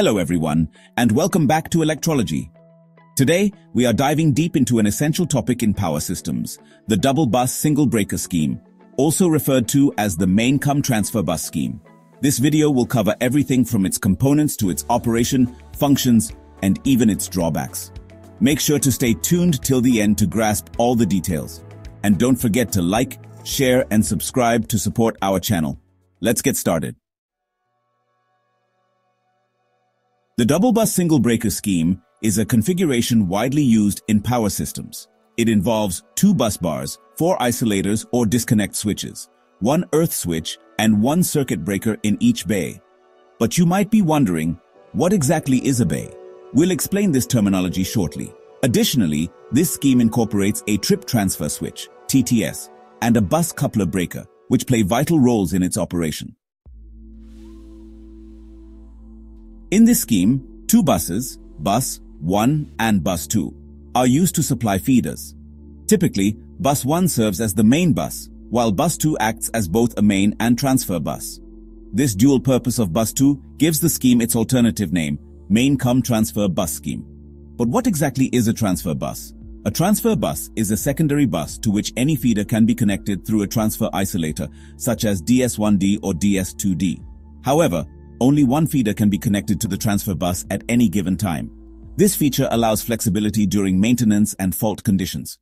Hello everyone, and welcome back to Electrology. Today, we are diving deep into an essential topic in power systems, the double bus single breaker scheme, also referred to as the main cum transfer bus scheme. This video will cover everything from its components to its operation, functions, and even its drawbacks. Make sure to stay tuned till the end to grasp all the details. And don't forget to like, share, and subscribe to support our channel. Let's get started. The double bus single breaker scheme is a configuration widely used in power systems. It involves two bus bars, four isolators or disconnect switches, one earth switch, and one circuit breaker in each bay. But you might be wondering, what exactly is a bay? We'll explain this terminology shortly. Additionally, this scheme incorporates a trip transfer switch, TTS, and a bus coupler breaker, which play vital roles in its operation. In this scheme, two buses, bus 1 and bus 2, are used to supply feeders. Typically, bus 1 serves as the main bus, while bus 2 acts as both a main and transfer bus. This dual purpose of bus 2 gives the scheme its alternative name, main cum transfer bus scheme. But what exactly is a transfer bus? A transfer bus is a secondary bus to which any feeder can be connected through a transfer isolator, such as DS1D or DS2D. However, only one feeder can be connected to the transfer bus at any given time. This feature allows flexibility during maintenance and fault conditions.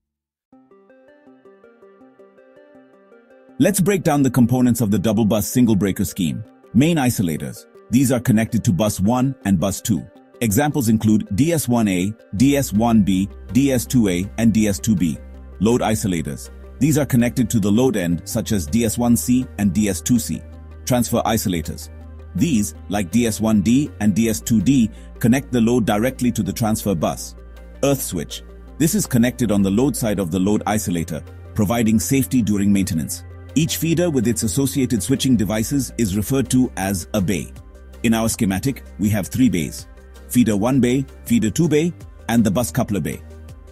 Let's break down the components of the double bus single breaker scheme. Main isolators. These are connected to bus 1 and bus 2. Examples include DS1A, DS1B, DS2A, and DS2B. Load isolators. These are connected to the load end, such as DS1C and DS2C. Transfer isolators. These, like DS1D and DS2D, connect the load directly to the transfer bus. Earth switch. This is connected on the load side of the load isolator, providing safety during maintenance. Each feeder with its associated switching devices is referred to as a bay. In our schematic, we have three bays: feeder 1 bay, feeder 2 bay, and the bus coupler bay.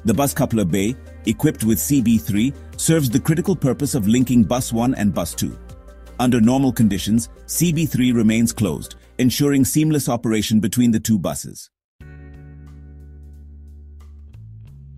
The bus coupler bay, equipped with CB3, serves the critical purpose of linking bus 1 and bus 2. Under normal conditions, CB3 remains closed, ensuring seamless operation between the two buses.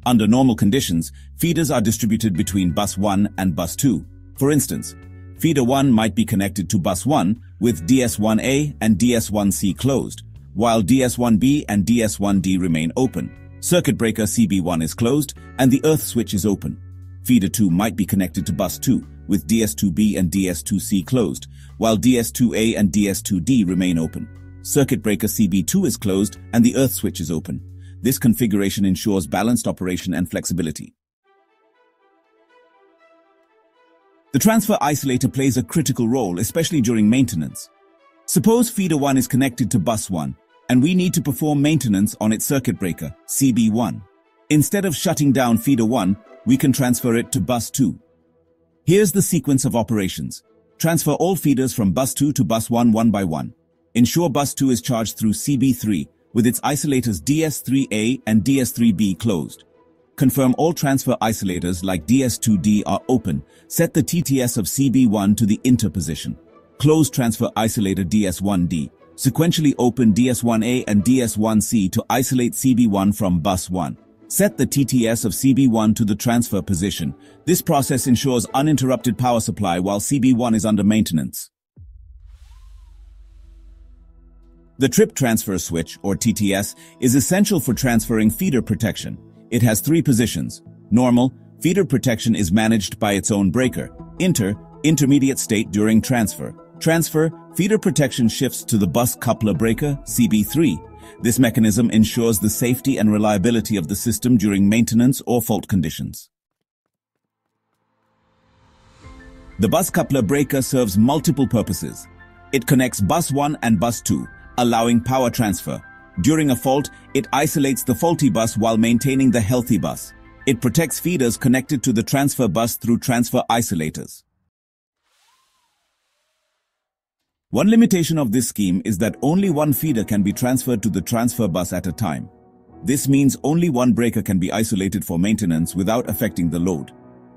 Under normal conditions, feeders are distributed between bus 1 and bus 2. For instance, feeder 1 might be connected to bus 1 with DS1A and DS1C closed, while DS1B and DS1D remain open. Circuit breaker CB1 is closed and the earth switch is open. Feeder 2 might be connected to bus 2 with DS2B and DS2C closed, while DS2A and DS2D remain open. Circuit breaker CB2 is closed and the earth switch is open. This configuration ensures balanced operation and flexibility. The transfer isolator plays a critical role, especially during maintenance. Suppose feeder 1 is connected to bus 1, and we need to perform maintenance on its circuit breaker, CB1. Instead of shutting down feeder 1, we can transfer it to bus 2. Here's the sequence of operations. Transfer all feeders from bus 2 to bus 1 one by one. Ensure bus 2 is charged through CB3 with its isolators DS3A and DS3B closed. Confirm all transfer isolators like DS2D are open. Set the TTS of CB1 to the interposition. Close transfer isolator DS1D. Sequentially open DS1A and DS1C to isolate CB1 from bus 1. Set the TTS of CB1 to the transfer position. This process ensures uninterrupted power supply while CB1 is under maintenance. The trip transfer switch, or TTS, is essential for transferring feeder protection. It has three positions. Normal, feeder protection is managed by its own breaker. Intermediate state during transfer. Feeder protection shifts to the bus coupler breaker, CB3. This mechanism ensures the safety and reliability of the system during maintenance or fault conditions. The bus coupler breaker serves multiple purposes. It connects bus 1 and bus 2, allowing power transfer. During a fault, it isolates the faulty bus while maintaining the healthy bus. It protects feeders connected to the transfer bus through transfer isolators. One limitation of this scheme is that only one feeder can be transferred to the transfer bus at a time. This means only one breaker can be isolated for maintenance without affecting the load.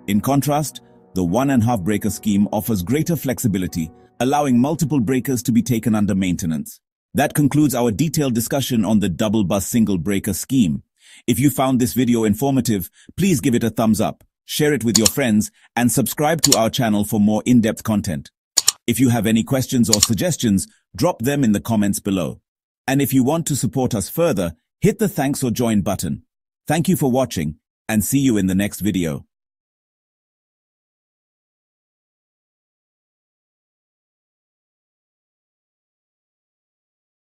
In contrast, the one-and-half breaker scheme offers greater flexibility, allowing multiple breakers to be taken under maintenance. That concludes our detailed discussion on the double bus single breaker scheme. If you found this video informative, please give it a thumbs up, share it with your friends, and subscribe to our channel for more in-depth content. If you have any questions or suggestions, drop them in the comments below. And if you want to support us further, hit the thanks or join button. Thank you for watching, and see you in the next video.